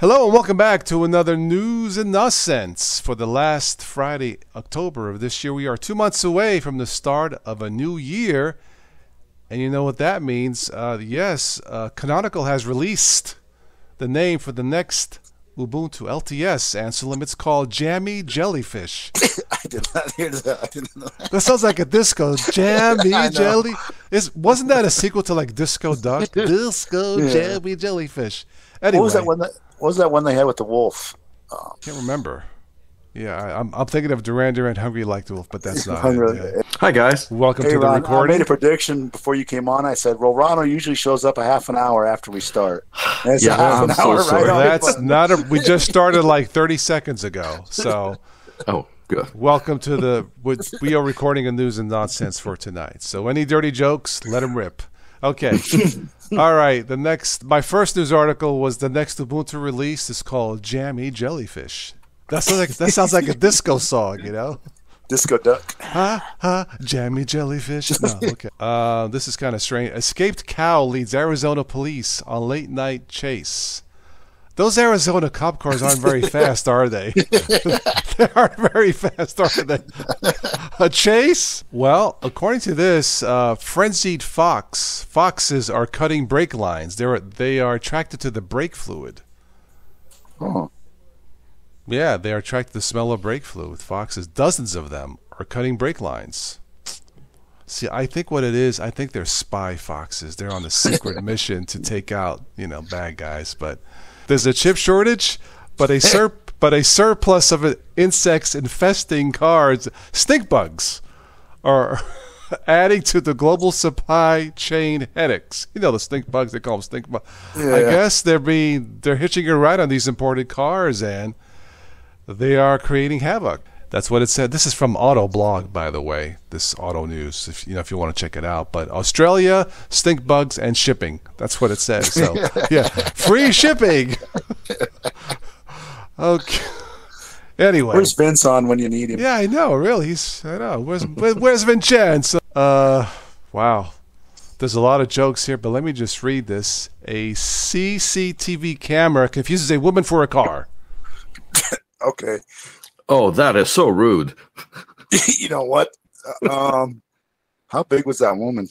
Hello and welcome back to another News in a Sense. For the last Friday, October of this year, we are 2 months away from the start of a new year. And you know what that means. Canonical has released the name for the next Ubuntu LTS Anselm. It's called Jammy Jellyfish. I did not hear that. I didn't know that. That sounds like a disco. Jammy Jelly. Wasn't that a sequel to like Disco Duck? Disco Jammy Jellyfish. Anyway. What was that one that... What was that one they had with the wolf? Oh. Can't remember. Yeah, I'm thinking of Duran Duran, Hungry Like the Wolf, but that's not it. Yeah. Hi, guys. Welcome to Ron, the recording. I made a prediction before you came on. I said, well, Ronald usually shows up a half an hour after we start. That's yeah, I'm so sorry. Right that's not a, we just started like 30 seconds ago. So, good. Welcome to the – we are recording a News and Nonsense for tonight. So any dirty jokes, let them rip. Okay. All right. My first news article was the next Ubuntu release is called Jammy Jellyfish. That sounds like a disco song, you know? Disco Duck. Ha ha. Jammy Jellyfish. No, okay. This is kind of strange. Escaped cow leads Arizona police on late night chase. Those Arizona cop cars aren't very fast, are they? They aren't very fast, are they? A chase? Well, according to this, frenzied foxes are cutting brake lines. They are attracted to the brake fluid. Oh. Yeah, they are attracted to the smell of brake fluid. Foxes, dozens of them, are cutting brake lines. See, I think what it is, I think they're spy foxes. They're on a secret mission to take out, you know, bad guys, but... There's a chip shortage, but a surplus of insects infesting cars. Stink bugs are adding to the global supply chain headaches. You know the stink bugs, they call them stink bugs. Yeah. I guess they're hitching a ride on these imported cars, and they are creating havoc. That's what it said. This is from Auto Blog, by the way. This Auto News, if you want to check it out. But Australia, stink bugs and shipping. That's what it says. So yeah, free shipping. Okay. Anyway, where's Vince on when you need him? Yeah, I know. Really, I know. Where's Vincenzo? Wow. There's a lot of jokes here, but let me just read this. A CCTV camera confuses a woman for a car. Okay. Oh, that is so rude. You know what? How big was that woman?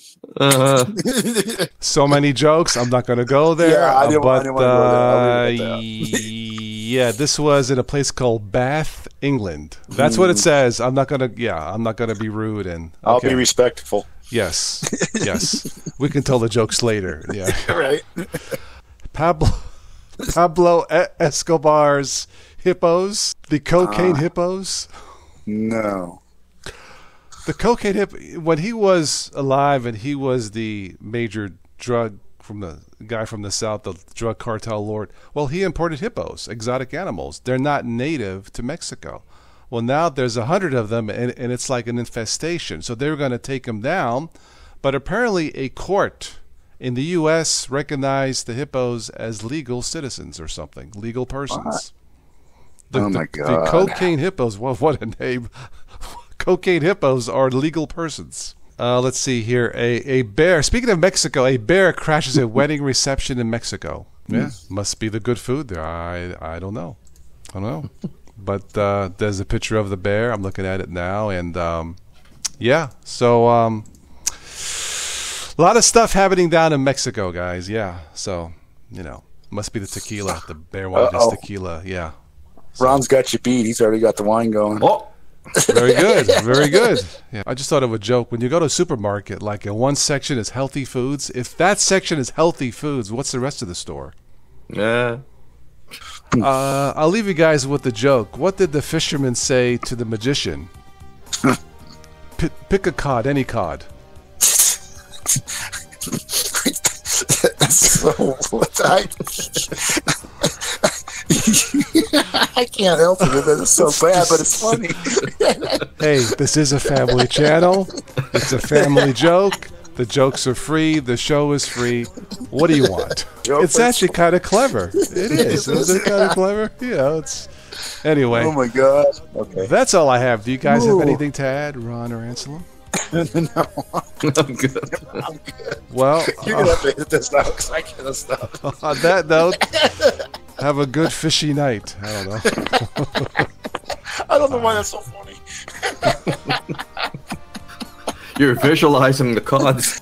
So many jokes. I'm not going to go there. Yeah, I didn't want to go there. Yeah, this was in a place called Bath, England. That's what it says. I'm not going to be rude. I'll be respectful. Yes. Yes. We can tell the jokes later. Yeah. Right. Pablo Escobar's hippos, the cocaine hippos. No, the cocaine hippo. When he was alive, and he was the major drug from the guy from the south, the drug cartel lord. Well, he imported hippos, exotic animals. They're not native to Mexico. Well, now there's 100 of them, and it's like an infestation. So they were going to take them down, but apparently a court in the U.S. recognized the hippos as legal citizens or something, legal persons. What? My God. The cocaine hippos. Well, what a name. Cocaine hippos are legal persons. Let's see here. A bear. Speaking of Mexico, a bear crashes a wedding reception in Mexico. Yeah. Must be the good food there. I don't know. I don't know. But there's a picture of the bear. I'm looking at it now. And yeah. So a lot of stuff happening down in Mexico, guys. Yeah. So, you know, must be the tequila. The bear wanted his tequila. Yeah. Ron's got you beat. He's already got the wine going. Oh, very good. Very good. Yeah. I just thought of a joke. When you go to a supermarket, like in one section is healthy foods. If that section is healthy foods, what's the rest of the store? Yeah. I'll leave you guys with the joke. What did the fisherman say to the magician? Pick a cod, any cod. So what I can't help it. It's so bad, but it's funny. Hey, this is a family channel. It's a family joke. The jokes are free. The show is free. What do you want? It's actually kind of clever. It is. Isn't it kind of clever? You know, it's... Anyway. Oh, my God. Okay. That's all I have. Do you guys have anything to add, Ron or Anselm? No, I'm good. I'm good. Well, you're going to have to hit this now because I can't stop. On that note... Have a good fishy night. I don't know. I don't know why that's so funny. You're visualizing the cards.